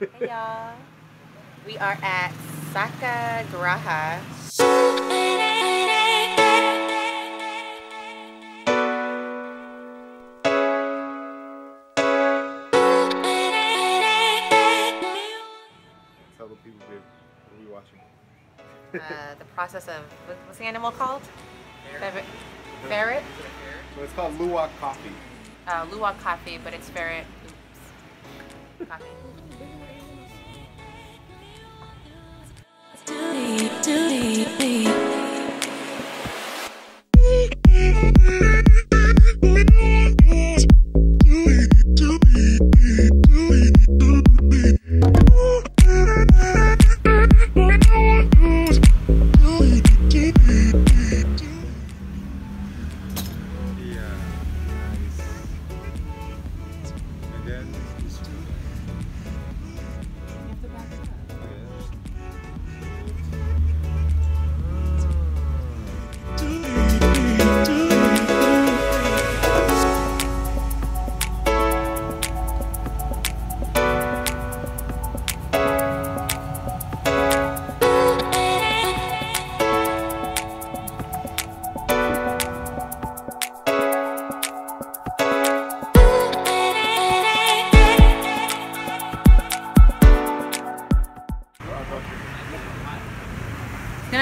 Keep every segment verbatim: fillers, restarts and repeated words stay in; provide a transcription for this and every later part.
Hey y'all. We are at Saka Graha. Tell the people that we're watching. Uh, the process of, what's the animal called? Ferret. Ferret? So it's called Luwak coffee. Uh, Luwak coffee, but it's ferret. Oops. Coffee.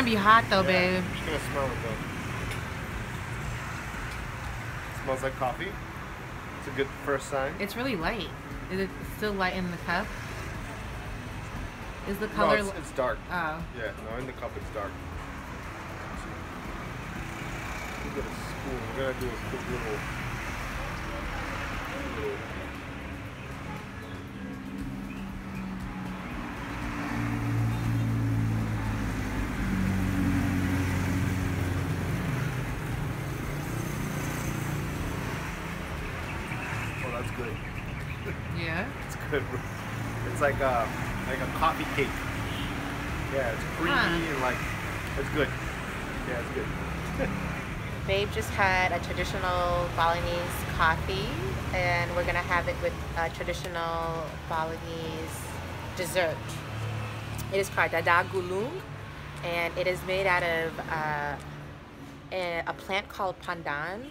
Be hot though, yeah, babe. I'm just gonna smell it though. It smells like coffee. It's a good first sign. It's really light. Is it still light in the cup? Is the color? No, it's, it's dark. Oh. Yeah, no, in the cup it's dark. We're gonna, We're gonna do a quick little. little It's good. Yeah? It's good. It's like a, like a coffee cake. Yeah, it's creamy huh. and like, it's good. Yeah, it's good. Babe just had a traditional Balinese coffee and we're gonna have it with a traditional Balinese dessert. It is called Dadar Gulung and it is made out of uh, a, a plant called pandan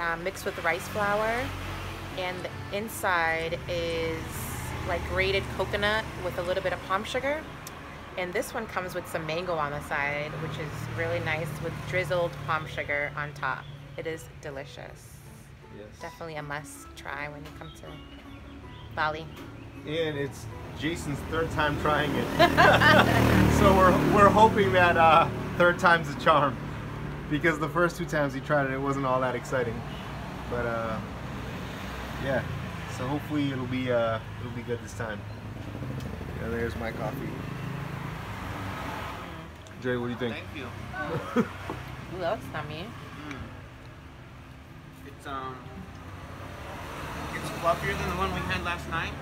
uh, mixed with rice flour. And the inside is like grated coconut with a little bit of palm sugar. And this one comes with some mango on the side, which is really nice with drizzled palm sugar on top. It is delicious. Yes. Definitely a must try when you come to Bali. And it's Jason's third time trying it. So we're, we're hoping that uh, third time's a charm. Because the first two times he tried it, it wasn't all that exciting. But uh, yeah, so hopefully it'll be uh, it'll be good this time. Yeah, there's my coffee. Dre, what do you think? Thank you. Ooh, that looks yummy. Mm. It's um, it's fluffier than the one we had last night.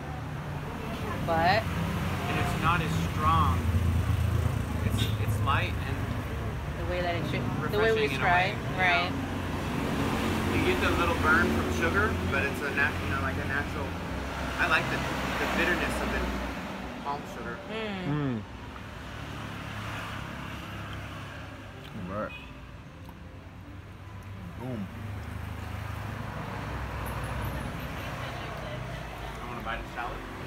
But and it's not as strong. It's it's light and the way that it should, the way we try, right? Know? You get the little burn from sugar, but it's a nat you know, like a natural. I like the, the bitterness of the palm sugar. Mm. Mm. All right. Boom. I want to bite a salad.